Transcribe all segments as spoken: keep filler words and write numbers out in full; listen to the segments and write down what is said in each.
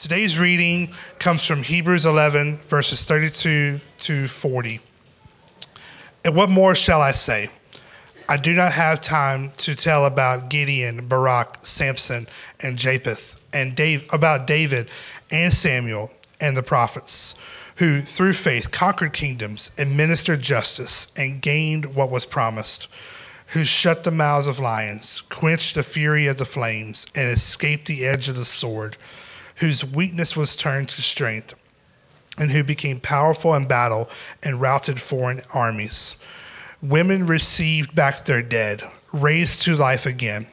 Today's reading comes from Hebrews eleven, verses thirty-two to forty. And what more shall I say? I do not have time to tell about Gideon, Barak, Samson, and Jephthah, and Dave, about David and Samuel and the prophets, who through faith conquered kingdoms, administered justice, and gained what was promised, who shut the mouths of lions, quenched the fury of the flames, and escaped the edge of the sword, whose weakness was turned to strength, and who became powerful in battle and routed foreign armies. Women received back their dead, raised to life again.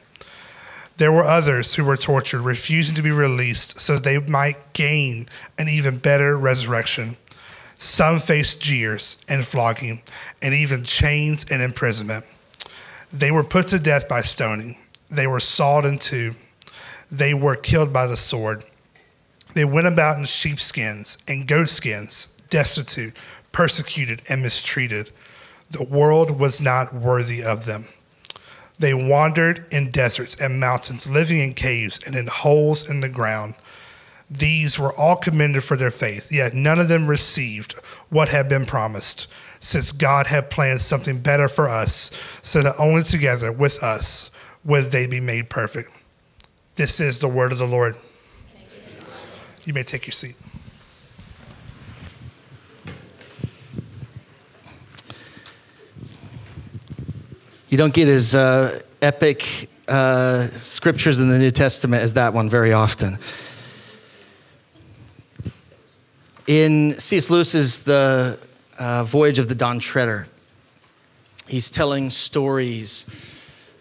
There were others who were tortured, refusing to be released so they might gain an even better resurrection. Some faced jeers and flogging, and even chains and imprisonment. They were put to death by stoning. They were sawed in two. They were killed by the sword. They went about in sheepskins and goatskins, destitute, persecuted, and mistreated. The world was not worthy of them. They wandered in deserts and mountains, living in caves and in holes in the ground. These were all commended for their faith, yet none of them received what had been promised, since God had planned something better for us, so that only together with us would they be made perfect. This is the word of the Lord. You may take your seat. You don't get as uh, epic uh, scriptures in the New Testament as that one very often. In C S Lewis's The uh, Voyage of the Dawn Treader, he's telling stories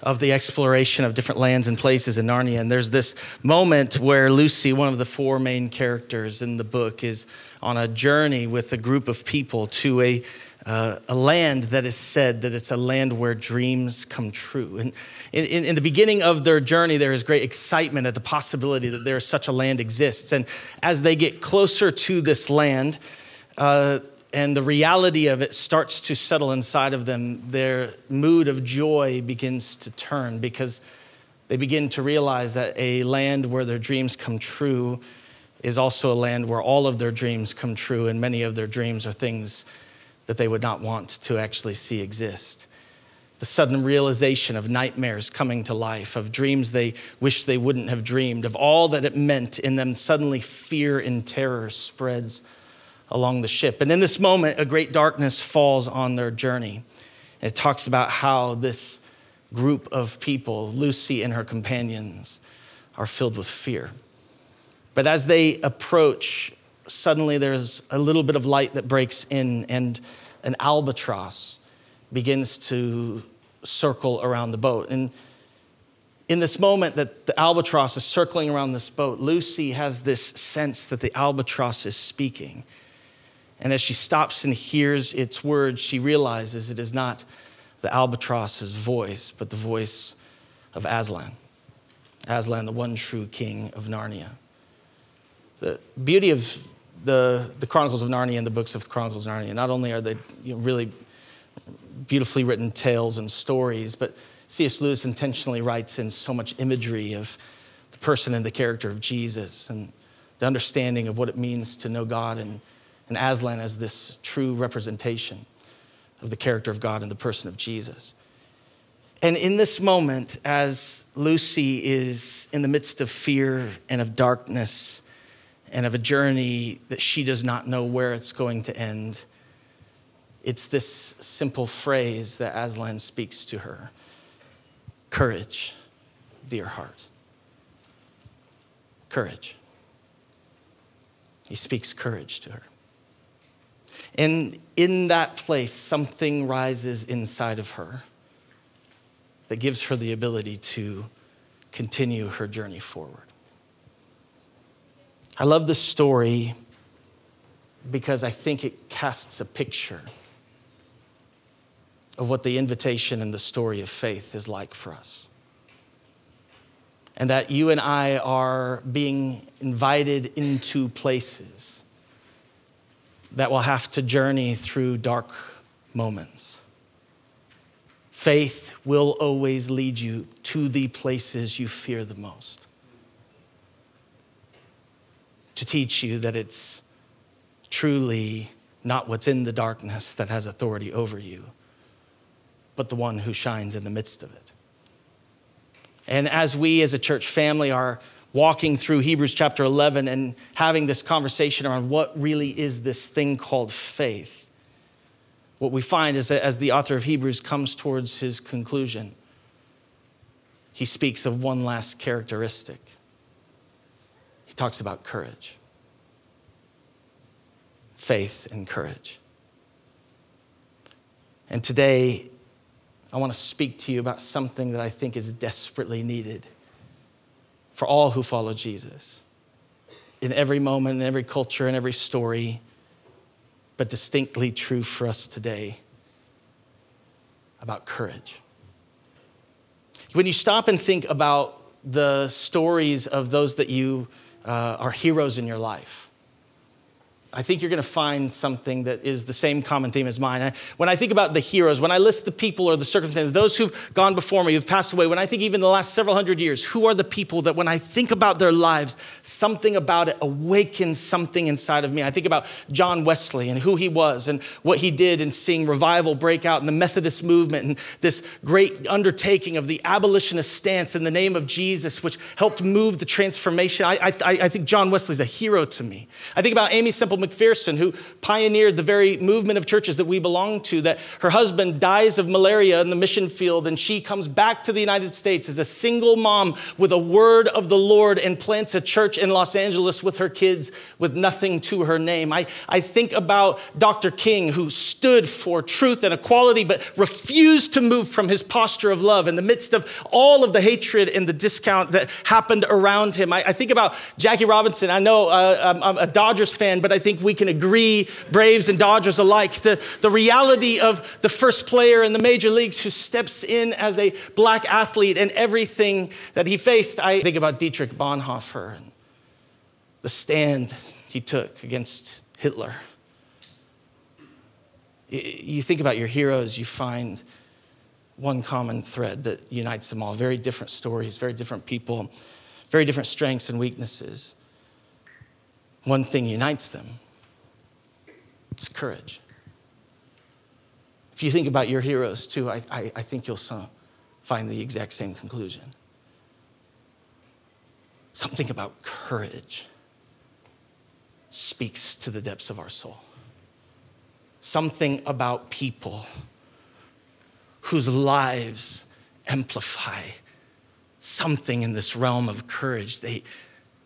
of the exploration of different lands and places in Narnia. And there's this moment where Lucy, one of the four main characters in the book, is on a journey with a group of people to a Uh, a land that is said that it's a land where dreams come true. And in, in, in the beginning of their journey, there is great excitement at the possibility that there is such a land exists. And as they get closer to this land uh, and the reality of it starts to settle inside of them, their mood of joy begins to turn because they begin to realize that a land where their dreams come true is also a land where all of their dreams come true, and many of their dreams are things that they would not want to actually see exist. The sudden realization of nightmares coming to life, of dreams they wish they wouldn't have dreamed, of all that it meant in them, suddenly fear and terror spreads along the ship. And in this moment, a great darkness falls on their journey. It talks about how this group of people, Lucy and her companions, are filled with fear. But as they approach, suddenly there's a little bit of light that breaks in, and an albatross begins to circle around the boat. And in this moment that the albatross is circling around this boat, Lucy has this sense that the albatross is speaking. And as she stops and hears its words, she realizes it is not the albatross's voice, but the voice of Aslan. Aslan, the one true king of Narnia. The beauty of The, the Chronicles of Narnia and the books of Chronicles of Narnia, not only are they you know, really beautifully written tales and stories, but C S Lewis intentionally writes in so much imagery of the person and the character of Jesus and the understanding of what it means to know God, and, and Aslan as this true representation of the character of God and the person of Jesus. And in this moment, as Lucy is in the midst of fear and of darkness, and of a journey that she does not know where it's going to end, it's this simple phrase that Aslan speaks to her: courage, dear heart. Courage. He speaks courage to her. And in that place, something rises inside of her that gives her the ability to continue her journey forward. I love this story because I think it casts a picture of what the invitation and the story of faith is like for us. And that you and I are being invited into places that will have to journey through dark moments. Faith will always lead you to the places you fear the most. to teach you that it's truly not what's in the darkness that has authority over you, but the one who shines in the midst of it. And as we as a church family are walking through Hebrews chapter eleven and having this conversation around what really is this thing called faith, what we find is that as the author of Hebrews comes towards his conclusion, he speaks of one last characteristic. He talks about courage. Faith and courage. And today, I want to speak to you about something that I think is desperately needed for all who follow Jesus. In every moment, in every culture, in every story, but distinctly true for us today about courage. When you stop and think about the stories of those that you uh, are heroes in your life, I think you're going to find something that is the same common theme as mine. When I think about the heroes, when I list the people or the circumstances, those who've gone before me, who've passed away, when I think even the last several hundred years, who are the people that when I think about their lives, something about it awakens something inside of me? I think about John Wesley and who he was and what he did in seeing revival break out in the Methodist movement and this great undertaking of the abolitionist stance in the name of Jesus, which helped move the transformation. I, I, I think John Wesley's a hero to me. I think about Amy Semple Mac McPherson, who pioneered the very movement of churches that we belong to, that her husband dies of malaria in the mission field, and she comes back to the United States as a single mom with a word of the Lord and plants a church in Los Angeles with her kids with nothing to her name. I, I think about Doctor King, who stood for truth and equality, but refused to move from his posture of love in the midst of all of the hatred and the discount that happened around him. I, I think about Jackie Robinson. I know uh, I'm, I'm a Dodgers fan, but I think I think we can agree, Braves and Dodgers alike, the, the reality of the first player in the major leagues who steps in as a black athlete and everything that he faced. I think about Dietrich Bonhoeffer and the stand he took against Hitler. You think about your heroes, you find one common thread that unites them all. Very different stories, very different people, very different strengths and weaknesses. One thing unites them. It's courage. If you think about your heroes too, I, I, I think you'll find the exact same conclusion. Something about courage speaks to the depths of our soul. Something about people whose lives amplify something in this realm of courage. They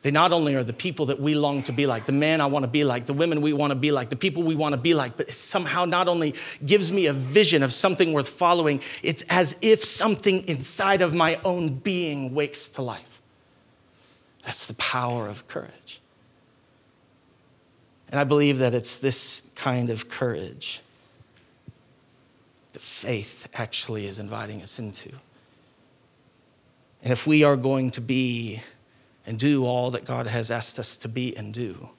They not only are the people that we long to be like, the man I want to be like, the women we want to be like, the people we want to be like, but it somehow not only gives me a vision of something worth following, it's as if something inside of my own being wakes to life. That's the power of courage. And I believe that it's this kind of courage that faith actually is inviting us into. And if we are going to be and do all that God has asked us to be and do,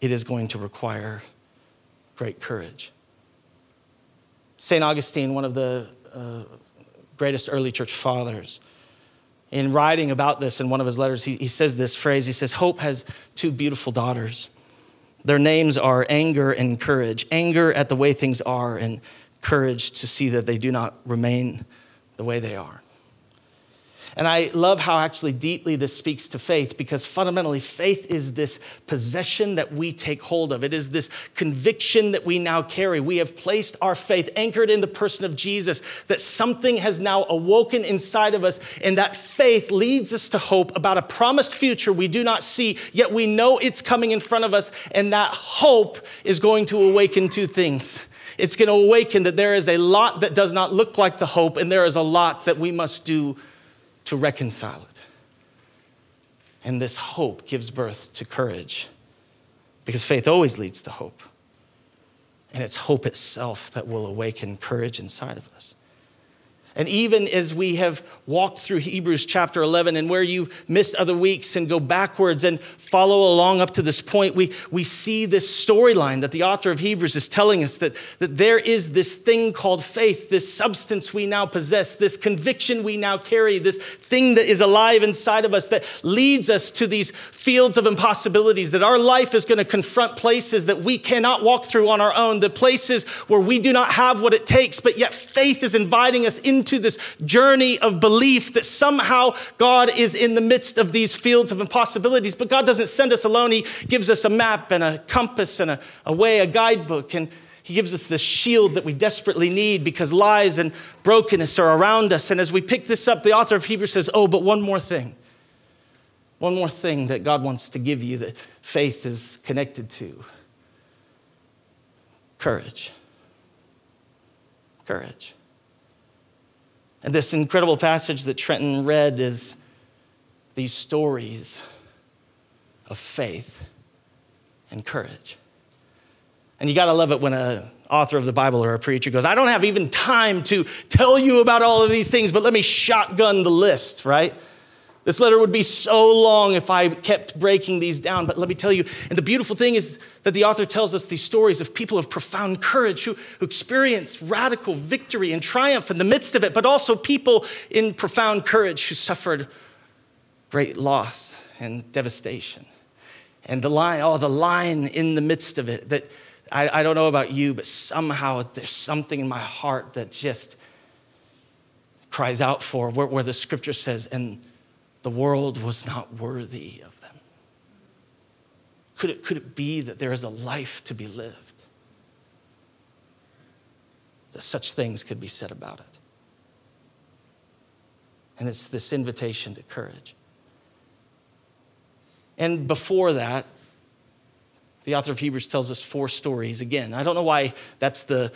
it is going to require great courage. Saint Augustine, one of the uh, greatest early church fathers, in writing about this in one of his letters, he, he says this phrase, he says, "Hope has two beautiful daughters. Their names are anger and courage. Anger at the way things are and courage to see that they do not remain the way they are." And I love how actually deeply this speaks to faith, because fundamentally faith is this possession that we take hold of. It is this conviction that we now carry. We have placed our faith anchored in the person of Jesus, that something has now awoken inside of us, and that faith leads us to hope about a promised future we do not see, yet we know it's coming in front of us, and that hope is going to awaken two things. It's going to awaken that there is a lot that does not look like the hope, and there is a lot that we must do to reconcile it. And this hope gives birth to courage, because faith always leads to hope. And it's hope itself that will awaken courage inside of us. And even as we have walked through Hebrews chapter eleven, and where you've missed other weeks and go backwards and follow along up to this point, we, we see this storyline that the author of Hebrews is telling us, that, that there is this thing called faith, this substance we now possess, this conviction we now carry, this thing that is alive inside of us that leads us to these fields of impossibilities, that our life is going to confront places that we cannot walk through on our own, the places where we do not have what it takes, but yet faith is inviting us into to this journey of belief that somehow God is in the midst of these fields of impossibilities. But God doesn't send us alone. He gives us a map and a compass and a, a way, a guidebook. And he gives us this shield that we desperately need because lies and brokenness are around us. And as we pick this up, the author of Hebrews says, oh, but one more thing. One more thing that God wants to give you that faith is connected to. Courage. Courage. And this incredible passage that Trenton read is these stories of faith and courage. And you gotta love it when an author of the Bible or a preacher goes, I don't have even time to tell you about all of these things, but let me shotgun the list, right? This letter would be so long if I kept breaking these down, but let me tell you, and the beautiful thing is that the author tells us these stories of people of profound courage who, who experience radical victory and triumph in the midst of it, but also people in profound courage who suffered great loss and devastation. And the line, oh, the line in the midst of it that, I, I don't know about you, but somehow there's something in my heart that just cries out for, where, where the scripture says, and the world was not worthy of them. Could it, could it be that there is a life to be lived? That such things could be said about it. And it's this invitation to courage. And before that, the author of Hebrews tells us four stories again. I don't know why that's the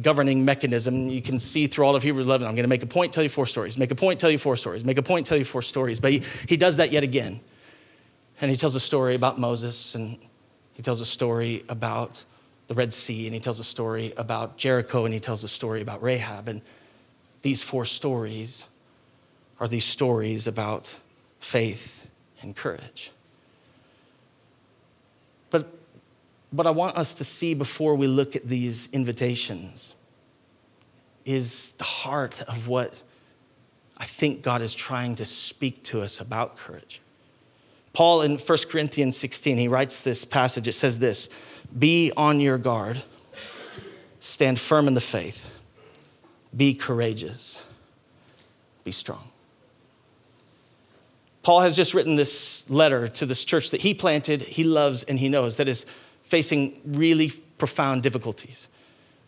governing mechanism. You can see through all of Hebrews eleven, I'm going to make a point, tell you four stories, make a point, tell you four stories, make a point, tell you four stories. But he, he does that yet again. And he tells a story about Moses, and he tells a story about the Red Sea, and he tells a story about Jericho, and he tells a story about Rahab. And these four stories are these stories about faith and courage. But But I want us to see before we look at these invitations is the heart of what I think God is trying to speak to us about courage. Paul in First Corinthians sixteen, he writes this passage. It says this, be on your guard, stand firm in the faith, be courageous, be strong. Paul has just written this letter to this church that he planted, he loves, and he knows that is facing really profound difficulties.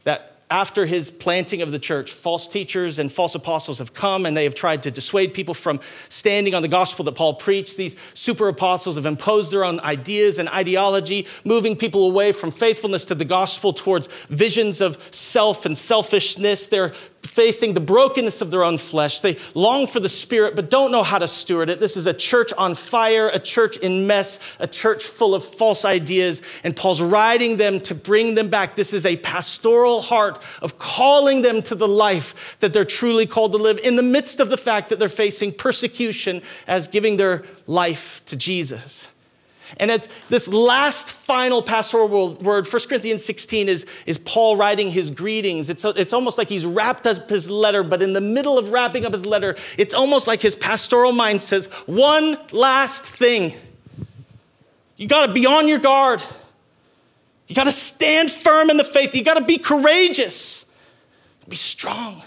That after his planting of the church, false teachers and false apostles have come and they have tried to dissuade people from standing on the gospel that Paul preached. These super apostles have imposed their own ideas and ideology, moving people away from faithfulness to the gospel towards visions of self and selfishness. They're facing the brokenness of their own flesh. They long for the Spirit, but don't know how to steward it. This is a church on fire, a church in mess, a church full of false ideas. And Paul's writing them to bring them back. This is a pastoral heart of calling them to the life that they're truly called to live in the midst of the fact that they're facing persecution as giving their life to Jesus. And it's this last final pastoral word, First Corinthians sixteen, is, is Paul writing his greetings. It's, it's almost like he's wrapped up his letter, but in the middle of wrapping up his letter, it's almost like his pastoral mind says, one last thing. You got to be on your guard. You got to stand firm in the faith. You got to be courageous. Be strong.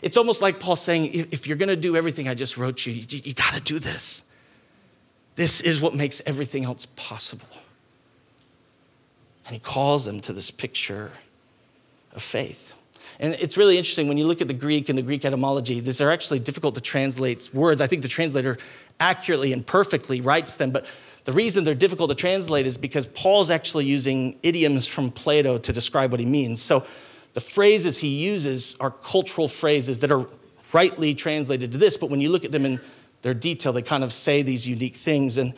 It's almost like Paul saying, if you're going to do everything I just wrote you, you, you got to do this. This is what makes everything else possible. And he calls them to this picture of faith. And it's really interesting when you look at the Greek and the Greek etymology, these are actually difficult to translate words. I think the translator accurately and perfectly writes them, but the reason they're difficult to translate is because Paul's actually using idioms from Plato to describe what he means. So the phrases he uses are cultural phrases that are rightly translated to this, but when you look at them in their detail, they kind of say these unique things. And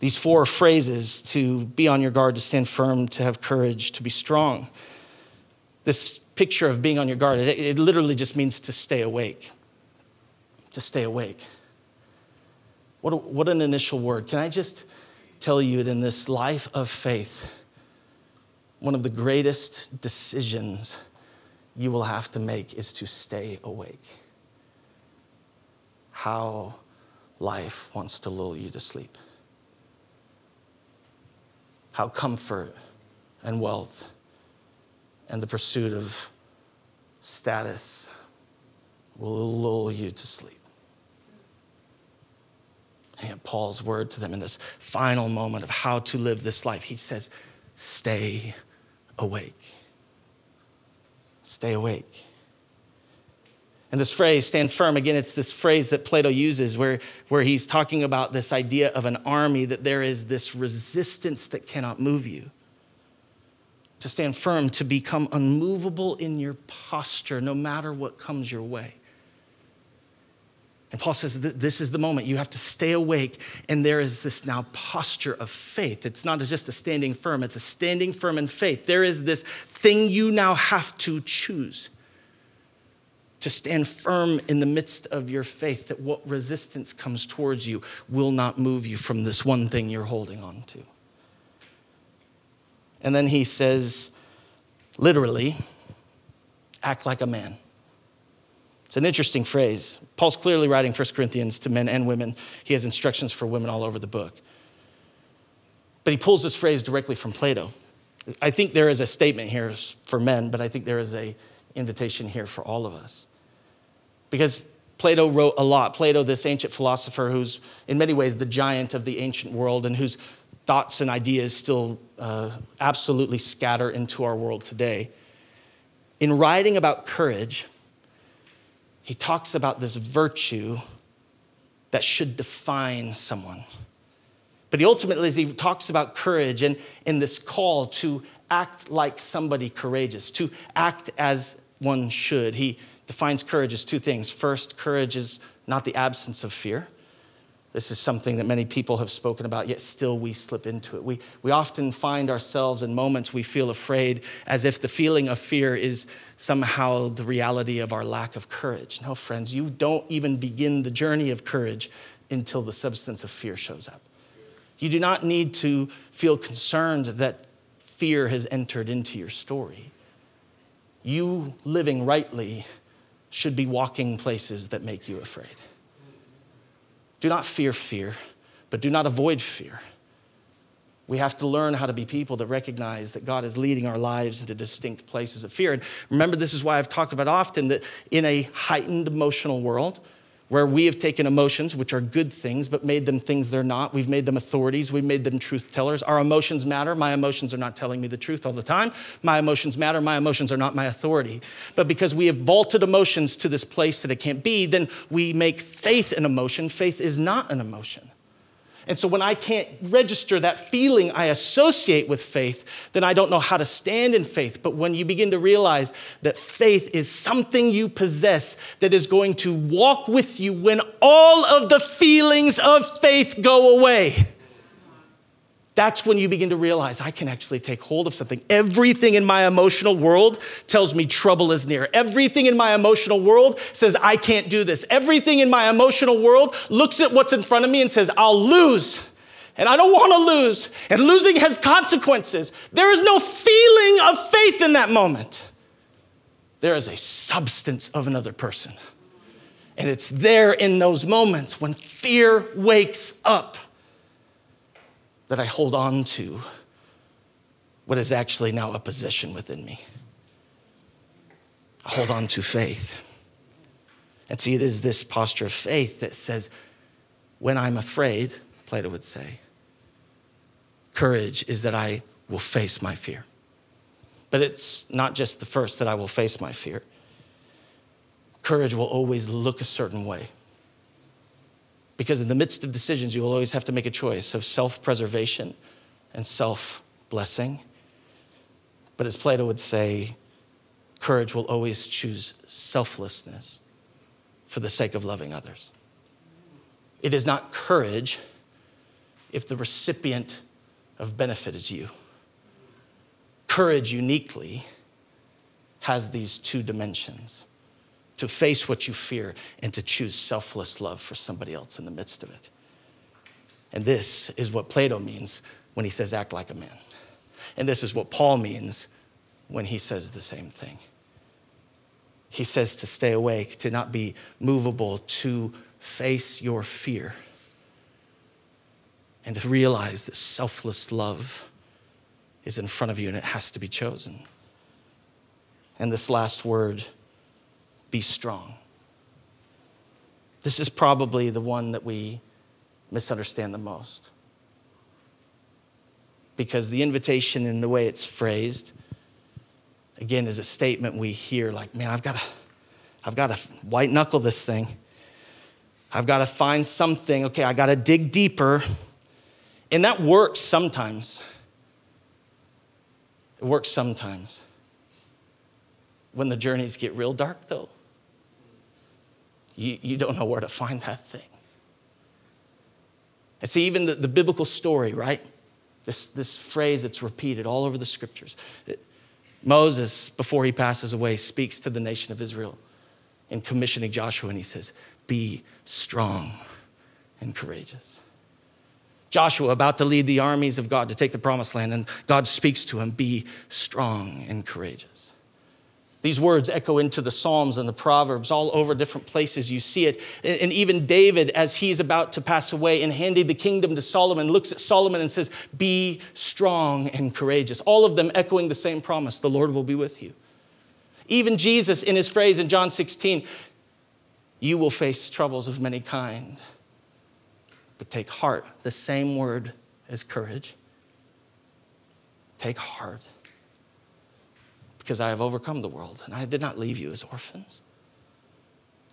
these four phrases, to be on your guard, to stand firm, to have courage, to be strong. This picture of being on your guard. It, it literally just means to stay awake. To stay awake. What, a, what an initial word. Can I just tell you that in this life of faith, one of the greatest decisions you will have to make is to stay awake. How life wants to lull you to sleep. How comfort and wealth and the pursuit of status will lull you to sleep. And Paul's word to them in this final moment of how to live this life, he says, stay awake. Stay awake. And this phrase, stand firm, again, it's this phrase that Plato uses where, where he's talking about this idea of an army, that there is this resistance that cannot move you. To stand firm, to become unmovable in your posture, no matter what comes your way. And Paul says this is the moment. You have to stay awake, and there is this now posture of faith. It's not just a standing firm. It's a standing firm in faith. There is this thing you now have to choose to stand firm in the midst of your faith, that what resistance comes towards you will not move you from this one thing you're holding on to. And then he says, literally, act like a man. It's an interesting phrase. Paul's clearly writing First Corinthians to men and women. He has instructions for women all over the book. But he pulls this phrase directly from Plato. I think there is a statement here for men, but I think there is an invitation here for all of us. Because Plato wrote a lot. Plato, this ancient philosopher who's in many ways the giant of the ancient world and whose thoughts and ideas still uh, absolutely scatter into our world today. In writing about courage, he talks about this virtue that should define someone. But he ultimately, he talks about courage and, and this call to act like somebody courageous, to act as one should. He defines courage as two things. First, courage is not the absence of fear. This is something that many people have spoken about, yet still we slip into it. We, we often find ourselves in moments we feel afraid, as if the feeling of fear is somehow the reality of our lack of courage. No, friends, you don't even begin the journey of courage until the substance of fear shows up. You do not need to feel concerned that fear has entered into your story. You living rightly should be walking places that make you afraid. Do not fear fear, but do not avoid fear. We have to learn how to be people that recognize that God is leading our lives into distinct places of fear. And remember, this is why I've talked about often that in a heightened emotional world, where we have taken emotions, which are good things, but made them things they're not. We've made them authorities. We've made them truth tellers. Our emotions matter. My emotions are not telling me the truth all the time. My emotions matter. My emotions are not my authority. But because we have vaulted emotions to this place that it can't be, then we make faith an emotion. Faith is not an emotion. And so when I can't register that feeling I associate with faith, then I don't know how to stand in faith. But when you begin to realize that faith is something you possess that is going to walk with you when all of the feelings of faith go away, that's when you begin to realize I can actually take hold of something. Everything in my emotional world tells me trouble is near. Everything in my emotional world says I can't do this. Everything in my emotional world looks at what's in front of me and says I'll lose. And I don't want to lose. And losing has consequences. There is no feeling of faith in that moment. There is a substance of another person. And it's there in those moments when fear wakes up that I hold on to what is actually now a possession within me. I hold on to faith. And see, it is this posture of faith that says, when I'm afraid, Plato would say, courage is that I will face my fear. But it's not just the first that I will face my fear. Courage will always look a certain way. Because in the midst of decisions, you will always have to make a choice of self-preservation and self-blessing. But as Plato would say, courage will always choose selflessness for the sake of loving others. It is not courage if the recipient of benefit is you. Courage uniquely has these two dimensions: to face what you fear and to choose selfless love for somebody else in the midst of it. And this is what Plato means when he says, act like a man. And this is what Paul means when he says the same thing. He says to stay awake, to not be movable, to face your fear, and to realize that selfless love is in front of you and it has to be chosen. And this last word, be strong. This is probably the one that we misunderstand the most, because the invitation and the way it's phrased, again, is a statement we hear like, man, I've got to, I've got to white knuckle this thing. I've got to find something. Okay, I got to dig deeper. And that works sometimes. It works sometimes. When the journeys get real dark, though, you, you don't know where to find that thing. And see, even the, the biblical story, right? This, this phrase that's repeated all over the scriptures. It, Moses, before he passes away, speaks to the nation of Israel in commissioning Joshua, and he says, be strong and courageous. Joshua, about to lead the armies of God to take the promised land, and God speaks to him, be strong and courageous. These words echo into the Psalms and the Proverbs, all over different places you see it. And even David, as he's about to pass away and handing the kingdom to Solomon, looks at Solomon and says, be strong and courageous. All of them echoing the same promise, the Lord will be with you. Even Jesus, in his phrase in John sixteen, you will face troubles of many kind, but take heart, the same word as courage. Take heart, because I have overcome the world, and I did not leave you as orphans.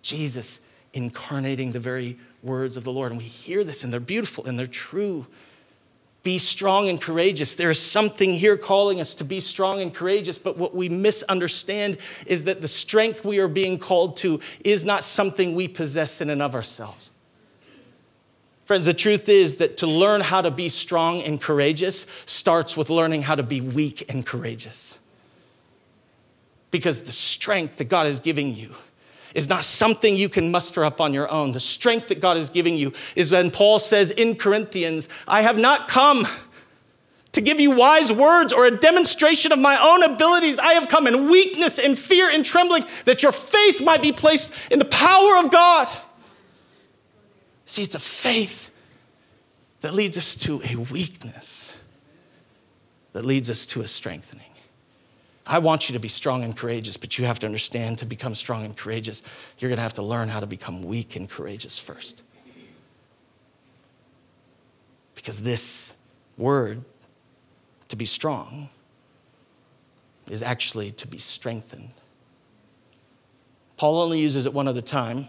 Jesus incarnating the very words of the Lord. And we hear this, and they're beautiful, and they're true. Be strong and courageous. There is something here calling us to be strong and courageous, but what we misunderstand is that the strength we are being called to is not something we possess in and of ourselves. Friends, the truth is that to learn how to be strong and courageous starts with learning how to be weak and courageous. Because the strength that God is giving you is not something you can muster up on your own. The strength that God is giving you is when Paul says in Corinthians, I have not come to give you wise words or a demonstration of my own abilities. I have come in weakness and fear and trembling, that your faith might be placed in the power of God. See, it's a faith that leads us to a weakness, that leads us to a strengthening. I want you to be strong and courageous, but you have to understand, to become strong and courageous, you're going to have to learn how to become weak and courageous first. Because this word, to be strong, is actually to be strengthened. Paul only uses it one other time.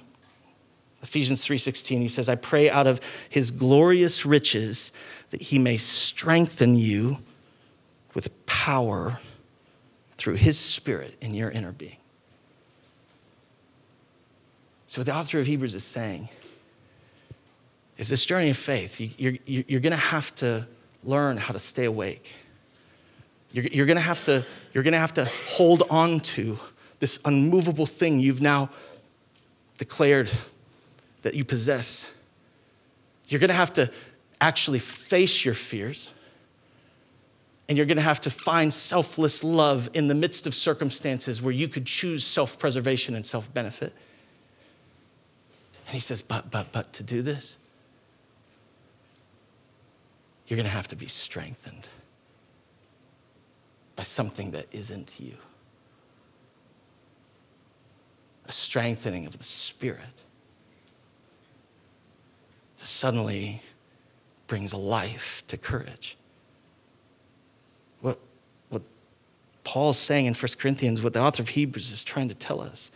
Ephesians three sixteen, he says, I pray out of his glorious riches that he may strengthen you with power through his spirit in your inner being. So what the author of Hebrews is saying is this journey of faith, you're, you're going to have to learn how to stay awake. You're, you're going to have to, you're going to have to hold on to this unmovable thing you've now declared that you possess. You're going to have to actually face your fears. And you're going to have to find selfless love in the midst of circumstances where you could choose self-preservation and self-benefit. And he says, but, but, but to do this, you're going to have to be strengthened by something that isn't you. A strengthening of the spirit that suddenly brings life to courage. What, what Paul's saying in First Corinthians, what the author of Hebrews is trying to tell us,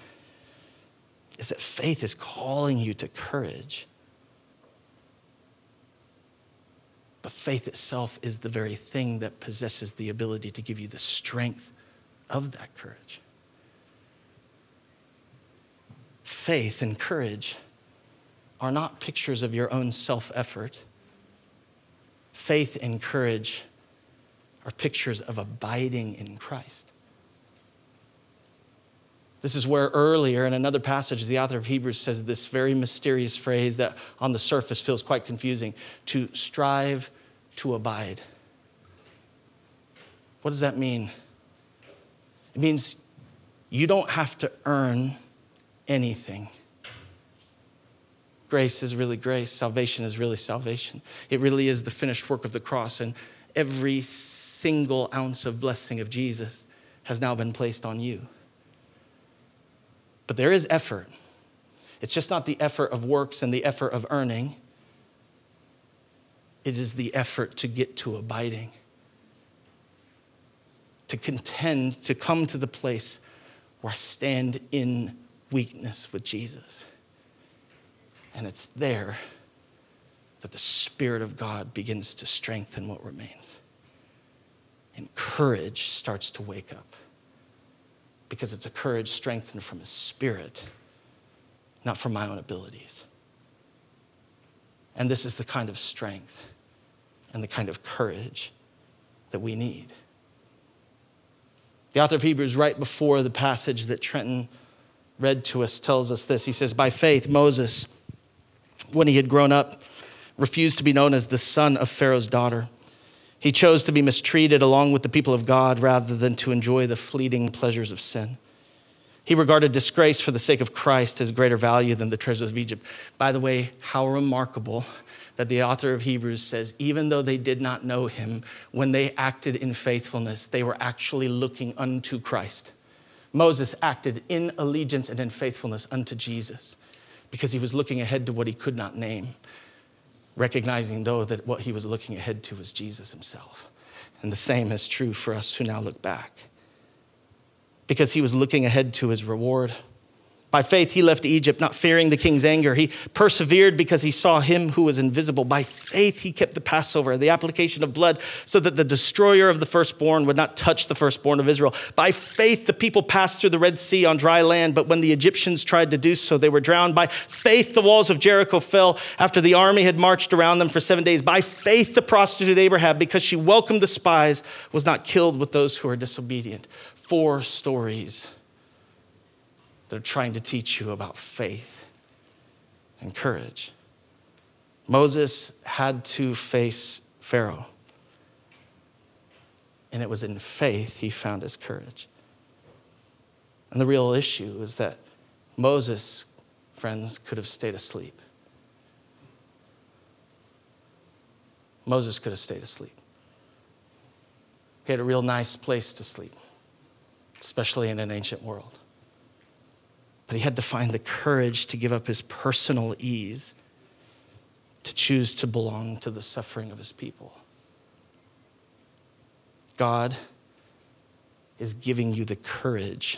is that faith is calling you to courage. But faith itself is the very thing that possesses the ability to give you the strength of that courage. Faith and courage are not pictures of your own self-effort. Faith and courage are pictures of abiding in Christ. This is where earlier in another passage, the author of Hebrews says this very mysterious phrase that on the surface feels quite confusing, to strive to abide. What does that mean? It means you don't have to earn anything. Grace is really grace. Salvation is really salvation. It really is the finished work of the cross, and every single ounce of blessing of Jesus has now been placed on you. But there is effort. It's just not the effort of works and the effort of earning. It is the effort to get to abiding, to contend, to come to the place where I stand in weakness with Jesus. And it's there that the Spirit of God begins to strengthen what remains. And courage starts to wake up, because it's a courage strengthened from His Spirit, not from my own abilities. And this is the kind of strength and the kind of courage that we need. The author of Hebrews, right before the passage that Trenton read to us, tells us this. He says, by faith, Moses, when he had grown up, refused to be known as the son of Pharaoh's daughter. He chose to be mistreated along with the people of God rather than to enjoy the fleeting pleasures of sin. He regarded disgrace for the sake of Christ as greater value than the treasures of Egypt. By the way, how remarkable that the author of Hebrews says, even though they did not know him, when they acted in faithfulness, they were actually looking unto Christ. Moses acted in allegiance and in faithfulness unto Jesus because he was looking ahead to what he could not name, recognizing, though, that what he was looking ahead to was Jesus himself. And the same is true for us who now look back, because he was looking ahead to his reward. By faith, he left Egypt, not fearing the king's anger. He persevered because he saw him who was invisible. By faith, he kept the Passover, the application of blood, so that the destroyer of the firstborn would not touch the firstborn of Israel. By faith, the people passed through the Red Sea on dry land, but when the Egyptians tried to do so, they were drowned. By faith, the walls of Jericho fell after the army had marched around them for seven days. By faith, the prostitute Abraham, because she welcomed the spies, was not killed with those who are disobedient. Four stories that are trying to teach you about faith and courage. Moses had to face Pharaoh, and it was in faith he found his courage. And the real issue is that Moses, friends, could have stayed asleep. Moses could have stayed asleep. He had a real nice place to sleep, especially in an ancient world. But he had to find the courage to give up his personal ease, to choose to belong to the suffering of his people. God is giving you the courage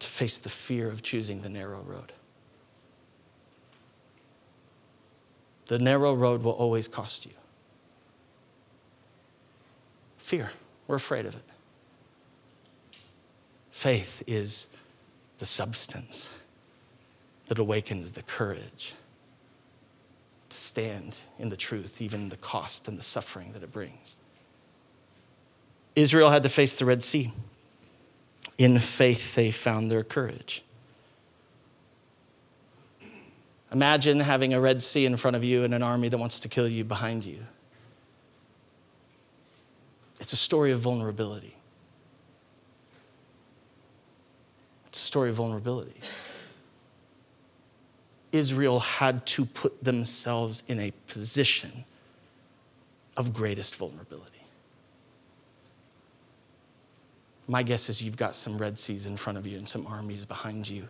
to face the fear of choosing the narrow road. The narrow road will always cost you. Fear, we're afraid of it. Faith is the substance that awakens the courage to stand in the truth, even the cost and the suffering that it brings. Israel had to face the Red Sea. In faith, they found their courage. Imagine having a Red Sea in front of you and an army that wants to kill you behind you. It's a story of vulnerability. Story of vulnerability. Israel had to put themselves in a position of greatest vulnerability. My guess is you've got some Red Seas in front of you and some armies behind you.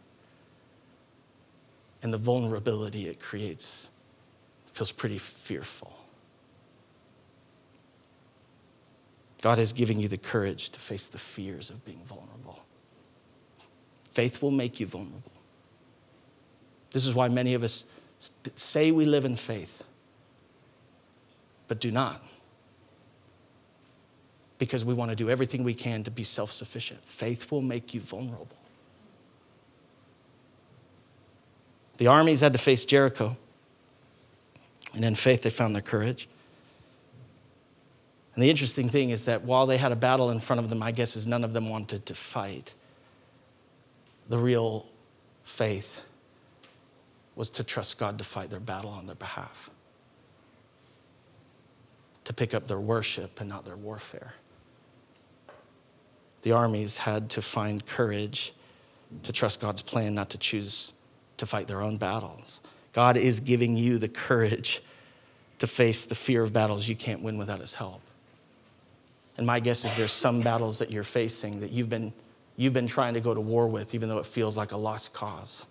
And the vulnerability it creates feels pretty fearful. God is giving you the courage to face the fears of being vulnerable. Faith will make you vulnerable. This is why many of us say we live in faith, but do not, because we want to do everything we can to be self-sufficient. Faith will make you vulnerable. The armies had to face Jericho, and in faith they found their courage. And the interesting thing is that while they had a battle in front of them, my guess is none of them wanted to fight. the real faith was to trust God to fight their battle on their behalf, to pick up their worship and not their warfare. The armies had to find courage to trust God's plan, not to choose to fight their own battles. God is giving you the courage to face the fear of battles you can't win without his help. And my guess is there's some battles that you're facing that you've been, you've been trying to go to war with, even though it feels like a lost cause.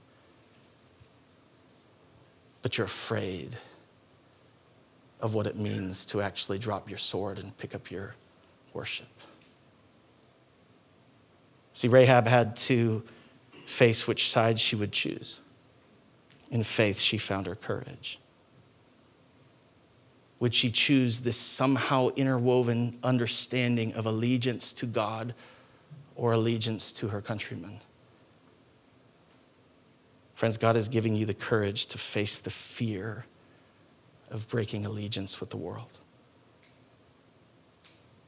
But you're afraid of what it means to actually drop your sword and pick up your worship. See, Rahab had to face which side she would choose. In faith, she found her courage. Would she choose this somehow interwoven understanding of allegiance to God or allegiance to her countrymen? Friends, God is giving you the courage to face the fear of breaking allegiance with the world.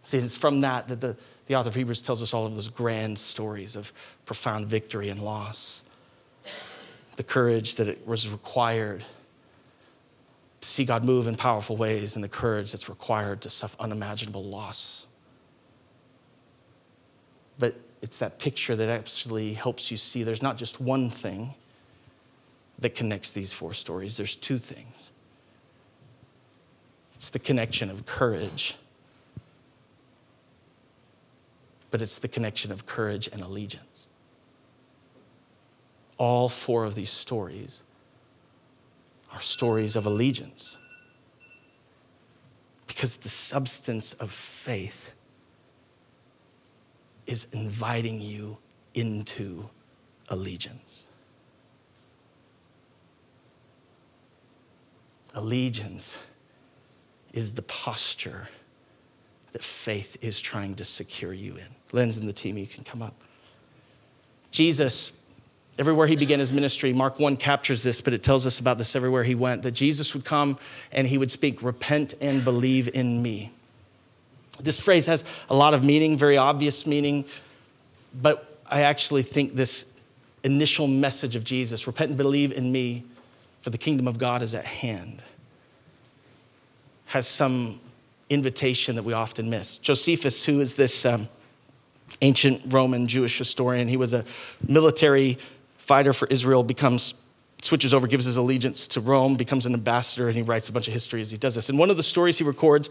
See, it's from that that the, the author of Hebrews tells us all of those grand stories of profound victory and loss, the courage that it was required to see God move in powerful ways, and the courage that's required to suffer unimaginable loss. But it's that picture that actually helps you see there's not just one thing that connects these four stories. There's two things. It's the connection of courage, but it's the connection of courage and allegiance. All four of these stories are stories of allegiance, because the substance of faith is inviting you into allegiance. Allegiance is the posture that faith is trying to secure you in. Lynn's and the team, you can come up. Jesus, everywhere he began his ministry, Mark one captures this, but it tells us about this everywhere he went, that Jesus would come and he would speak, "Repent and believe in me." This phrase has a lot of meaning, very obvious meaning, but I actually think this initial message of Jesus, "Repent and believe in me, for the kingdom of God is at hand," has some invitation that we often miss. Josephus, who is this um, ancient Roman Jewish historian, he was a military fighter for Israel, becomes, switches over, gives his allegiance to Rome, becomes an ambassador, and he writes a bunch of history as he does this. And one of the stories he records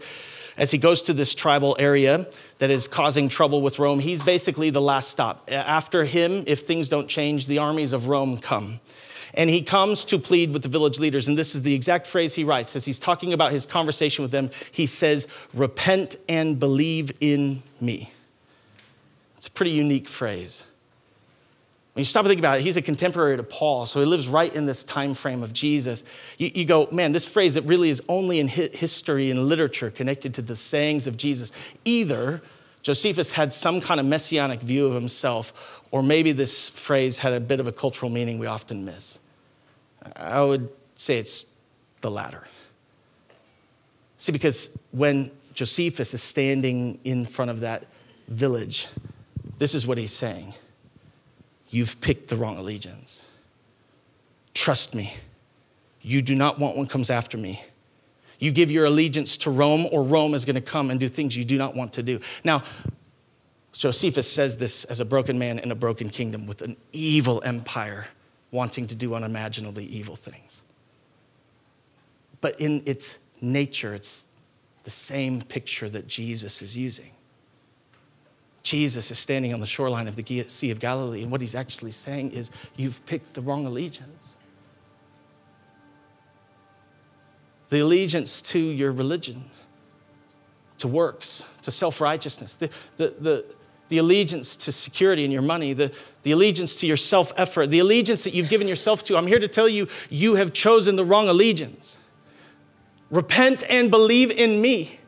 as he goes to this tribal area that is causing trouble with Rome, he's basically the last stop. After him, if things don't change, the armies of Rome come. And he comes to plead with the village leaders. And this is the exact phrase he writes as he's talking about his conversation with them. He says, "Repent and believe in me." It's a pretty unique phrase. When you stop and think about it, he's a contemporary to Paul, so he lives right in this time frame of Jesus. You, you go, man, this phrase that really is only in history and literature connected to the sayings of Jesus. Either Josephus had some kind of messianic view of himself, or maybe this phrase had a bit of a cultural meaning we often miss. I would say it's the latter. See, because when Josephus is standing in front of that village, this is what he's saying. "You've picked the wrong allegiance. Trust me, you do not want what comes after me. You give your allegiance to Rome, or Rome is going to come and do things you do not want to do." Now, Josephus says this as a broken man in a broken kingdom with an evil empire wanting to do unimaginably evil things. But in its nature, it's the same picture that Jesus is using. Jesus is standing on the shoreline of the Sea of Galilee, and what he's actually saying is, you've picked the wrong allegiance. The allegiance to your religion, to works, to self-righteousness, the, the, the The allegiance to security and your money, the, the allegiance to your self-effort, the allegiance that you've given yourself to. I'm here to tell you, you have chosen the wrong allegiance. Repent and believe in me.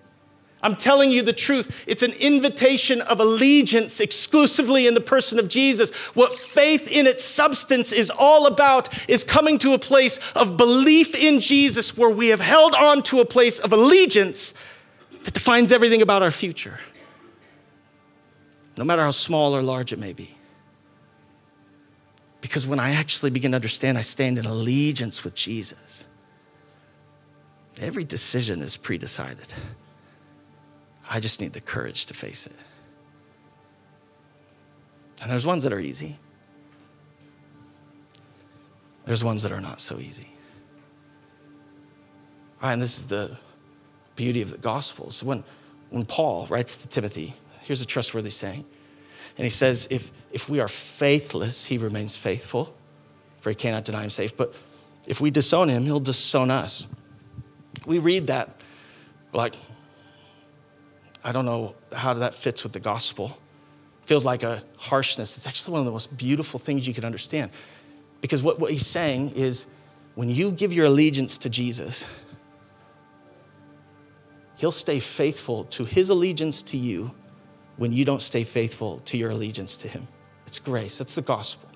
I'm telling you the truth. It's an invitation of allegiance exclusively in the person of Jesus. What faith in its substance is all about is coming to a place of belief in Jesus, where we have held on to a place of allegiance that defines everything about our future, no matter how small or large it may be. Because when I actually begin to understand, I stand in allegiance with Jesus. Every decision is pre-decided. I just need the courage to face it. And there's ones that are easy. There's ones that are not so easy. All right, and this is the beauty of the Gospels. When, when Paul writes to Timothy, here's a trustworthy saying. And he says, if, if we are faithless, he remains faithful, for he cannot deny himself. But if we disown him, he'll disown us. We read that like, I don't know how that fits with the gospel. Feels like a harshness. It's actually one of the most beautiful things you can understand. Because what, what he's saying is, when you give your allegiance to Jesus, he'll stay faithful to his allegiance to you when you don't stay faithful to your allegiance to him. It's grace, that's the gospel.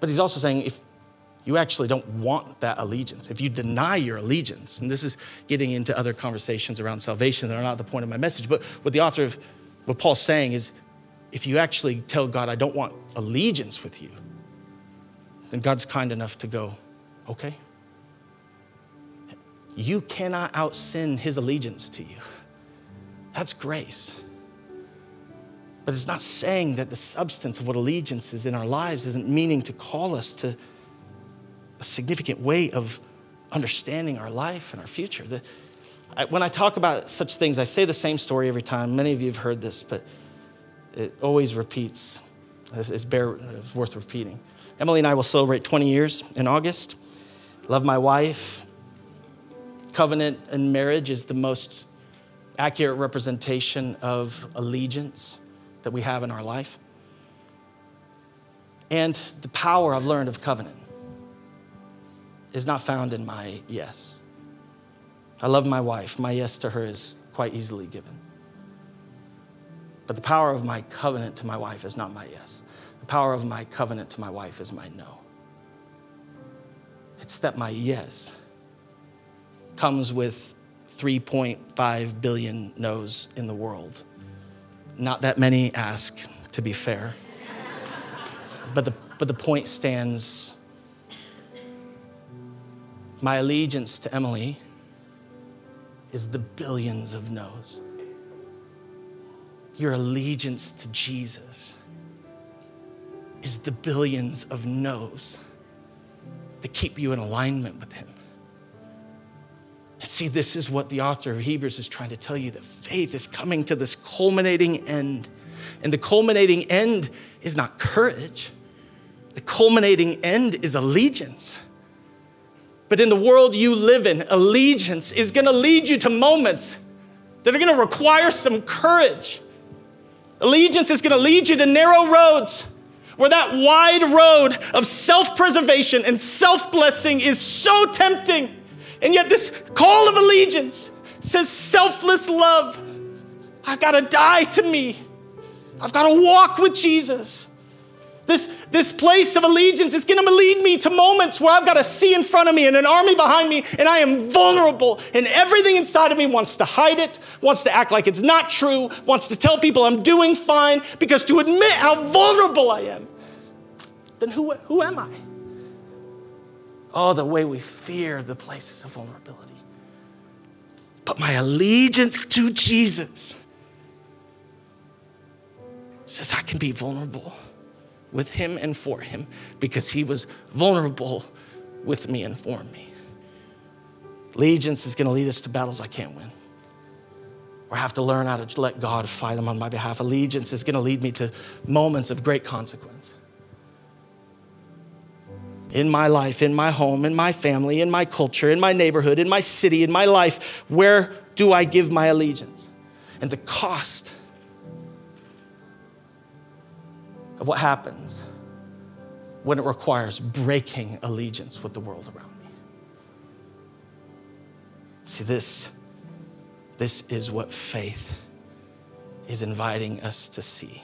But he's also saying if you actually don't want that allegiance, if you deny your allegiance, and this is getting into other conversations around salvation that are not the point of my message, but what the author of, what Paul's saying is, if you actually tell God, I don't want allegiance with you, then God's kind enough to go, okay. You cannot out-sin his allegiance to you. That's grace. But it's not saying that the substance of what allegiance is in our lives isn't meaning to call us to a significant way of understanding our life and our future. The, I, when I talk about such things, I say the same story every time. Many of you have heard this, but it always repeats. It's, it's, bare, it's worth repeating. Emily and I will celebrate twenty years in August. Love my wife. Covenant in marriage is the most accurate representation of allegiance that we have in our life. And the power I've learned of covenant is not found in my yes. I love my wife. My yes to her is quite easily given. But the power of my covenant to my wife is not my yes. The power of my covenant to my wife is my no. It's that my yes comes with three point five billion no's in the world. Not that many ask, to be fair. But the, but the point stands. My allegiance to Emily is the billions of no's. Your allegiance to Jesus is the billions of no's that keep you in alignment with him. See, this is what the author of Hebrews is trying to tell you, that faith is coming to this culminating end. And the culminating end is not courage. The culminating end is allegiance. But in the world you live in, allegiance is going to lead you to moments that are going to require some courage. Allegiance is going to lead you to narrow roads where that wide road of self-preservation and self-blessing is so tempting. And yet this call of allegiance says selfless love. I've got to die to me. I've got to walk with Jesus. This, this place of allegiance is going to lead me to moments where I've got a sea in front of me and an army behind me, and I am vulnerable, and everything inside of me wants to hide it, wants to act like it's not true, wants to tell people I'm doing fine, because to admit how vulnerable I am, then who, who am I? Oh, the way we fear the places of vulnerability. But my allegiance to Jesus says I can be vulnerable with him and for him, because he was vulnerable with me and for me. Allegiance is going to lead us to battles I can't win, or I have to learn how to let God fight them on my behalf. Allegiance is going to lead me to moments of great consequence. In my life, in my home, in my family, in my culture, in my neighborhood, in my city, in my life, where do I give my allegiance? And the cost of what happens when it requires breaking allegiance with the world around me. See, this, this is what faith is inviting us to see.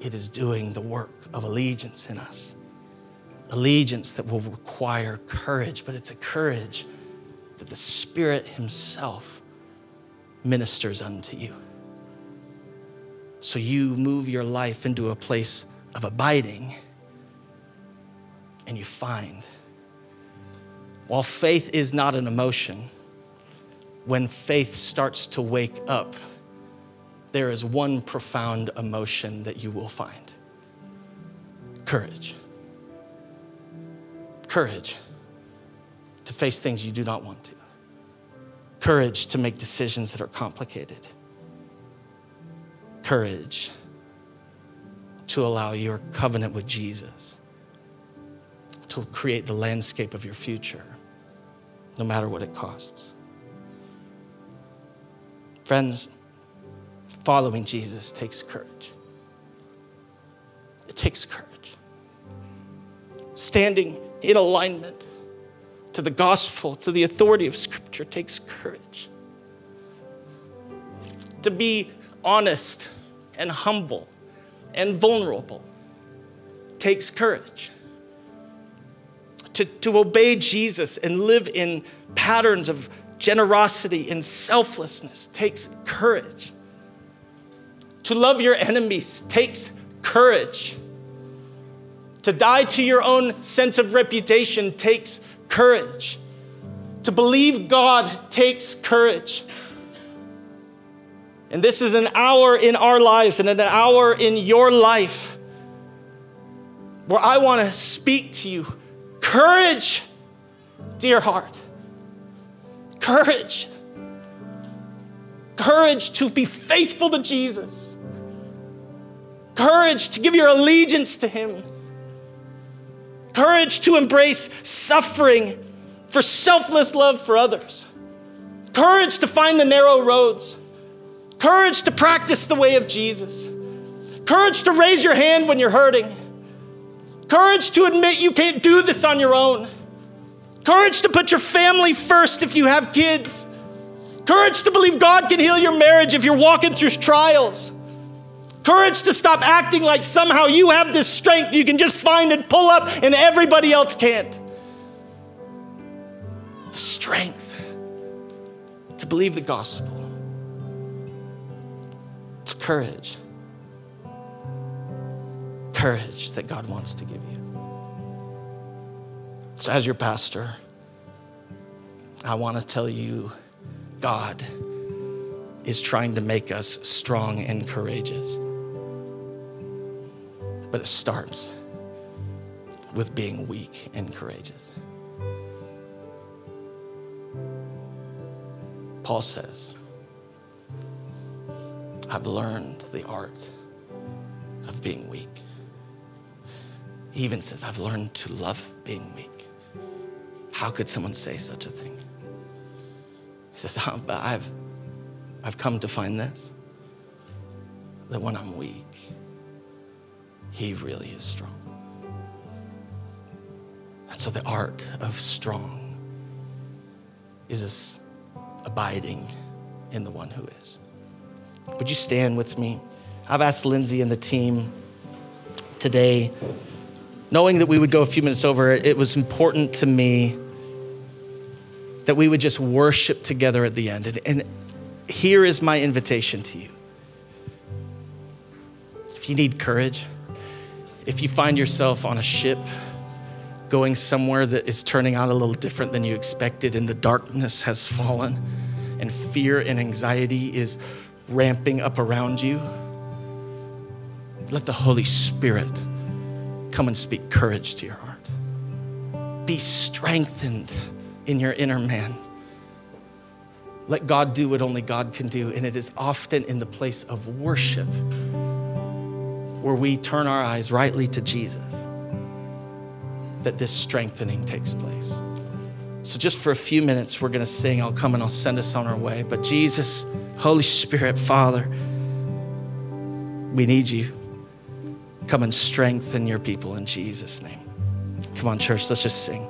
It is doing the work of allegiance in us. Allegiance that will require courage, but it's a courage that the Spirit himself ministers unto you. So you move your life into a place of abiding, and you find. While faith is not an emotion, when faith starts to wake up, there is one profound emotion that you will find. Courage. Courage to face things you do not want to. Courage to make decisions that are complicated. Courage to allow your covenant with Jesus to create the landscape of your future, no matter what it costs. Friends, following Jesus takes courage. It takes courage. Standing in alignment to the gospel, to the authority of Scripture, takes courage. To be honest and humble and vulnerable takes courage. To, to obey Jesus and live in patterns of generosity and selflessness takes courage. To love your enemies takes courage. To die to your own sense of reputation takes courage. To believe God takes courage. And this is an hour in our lives and an hour in your life where I want to speak to you. Courage, dear heart. Courage. Courage to be faithful to Jesus. Courage to give your allegiance to him. Courage to embrace suffering for selfless love for others. Courage to find the narrow roads. Courage to practice the way of Jesus. Courage to raise your hand when you're hurting. Courage to admit you can't do this on your own. Courage to put your family first if you have kids. Courage to believe God can heal your marriage if you're walking through trials. Courage to stop acting like somehow you have this strength you can just find and pull up and everybody else can't. The strength to believe the gospel. It's courage. Courage that God wants to give you. So as your pastor, I want to tell you, God is trying to make us strong and courageous. But it starts with being weak and courageous. Paul says, I've learned the art of being weak. He even says, I've learned to love being weak. How could someone say such a thing? He says, oh, but I've, I've come to find this, that when I'm weak, he really is strong. And so the art of strong is this abiding in the one who is. Would you stand with me? I've asked Lindsay and the team today, knowing that we would go a few minutes over, it was important to me that we would just worship together at the end. And, and here is my invitation to you. If you need courage, if you find yourself on a ship going somewhere that is turning out a little different than you expected and the darkness has fallen and fear and anxiety is ramping up around you, let the Holy Spirit come and speak courage to your heart. Be strengthened in your inner man. Let God do what only God can do, and it is often in the place of worship where we turn our eyes rightly to Jesus that this strengthening takes place. So just for a few minutes, we're gonna sing, I'll come and I'll send us on our way. But Jesus, Holy Spirit, Father, we need you. Come and strengthen your people in Jesus' name. Come on, church, let's just sing.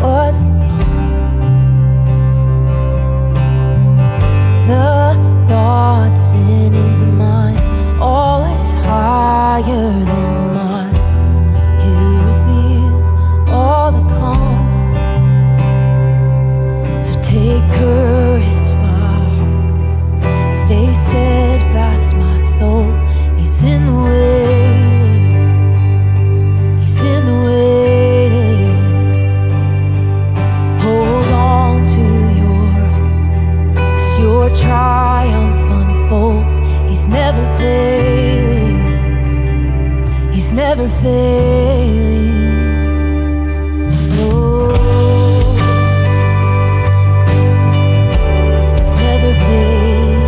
Oh never failing. Oh, it's never failing.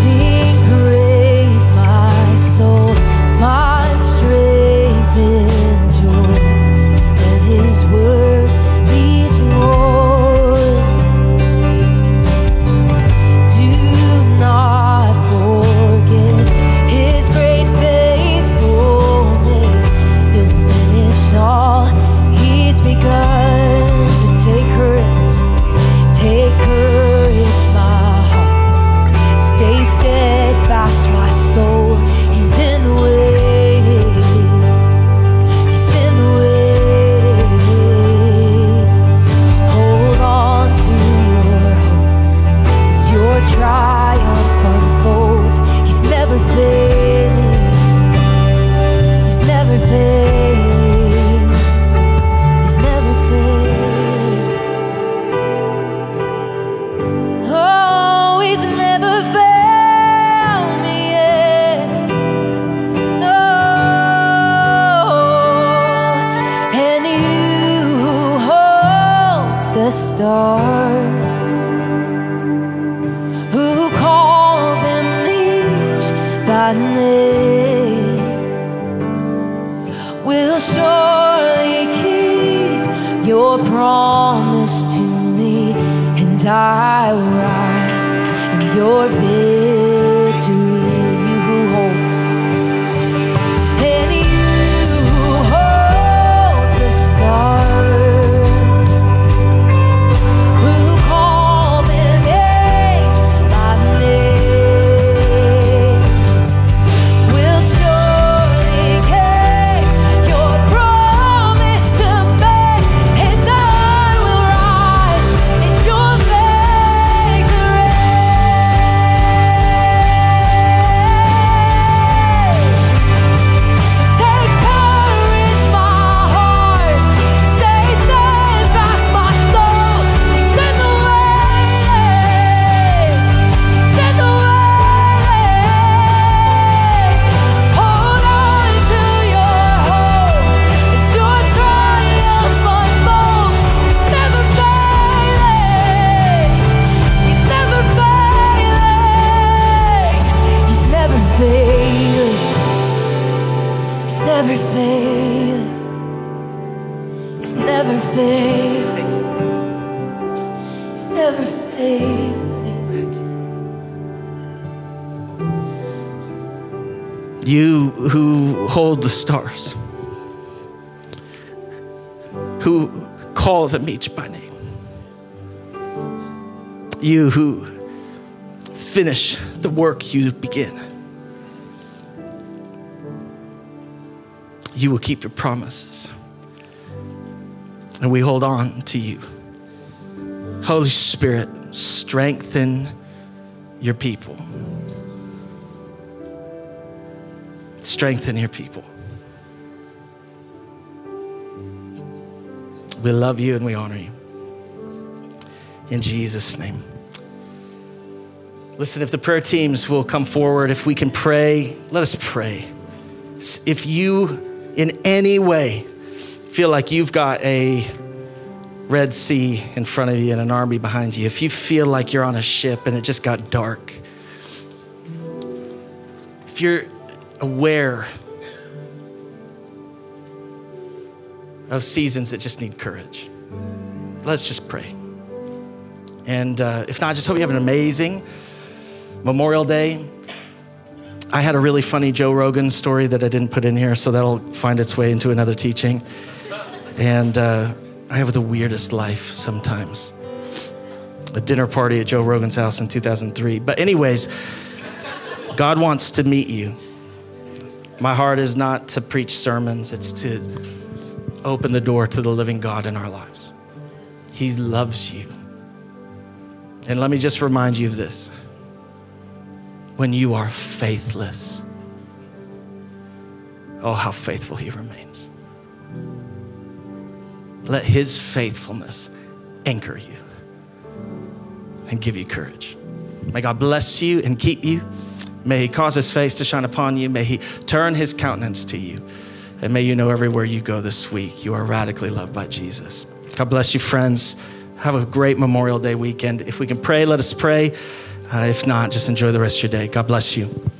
Sing, praise my soul, find strength in joy, and His words be joy. You who hold the stars, who call them each by name, you who finish the work you begin, you will keep your promises, and we hold on to you. Holy Spirit, strengthen your people. Strengthen your people. We love you and we honor you. In Jesus' name. Listen, if the prayer teams will come forward, if we can pray, let us pray. If you in any way feel like you've got a Red Sea in front of you and an army behind you, if you feel like you're on a ship and it just got dark, if you're aware of seasons that just need courage, let's just pray. And uh, if not, I just hope you have an amazing Memorial Day. I had a really funny Joe Rogan story that I didn't put in here, so that'll find its way into another teaching. And uh, I have the weirdest life sometimes. A dinner party at Joe Rogan's house in two thousand three. But anyways, God wants to meet you. My heart is not to preach sermons, it's to open the door to the living God in our lives. He loves you. And let me just remind you of this. When you are faithless, oh, how faithful He remains. Let His faithfulness anchor you. and give you courage. May God bless you and keep you. May he cause his face to shine upon you. May he turn his countenance to you. And may you know everywhere you go this week, you are radically loved by Jesus. God bless you, friends. Have a great Memorial Day weekend. If we can pray, let us pray. Uh, if not, just enjoy the rest of your day. God bless you.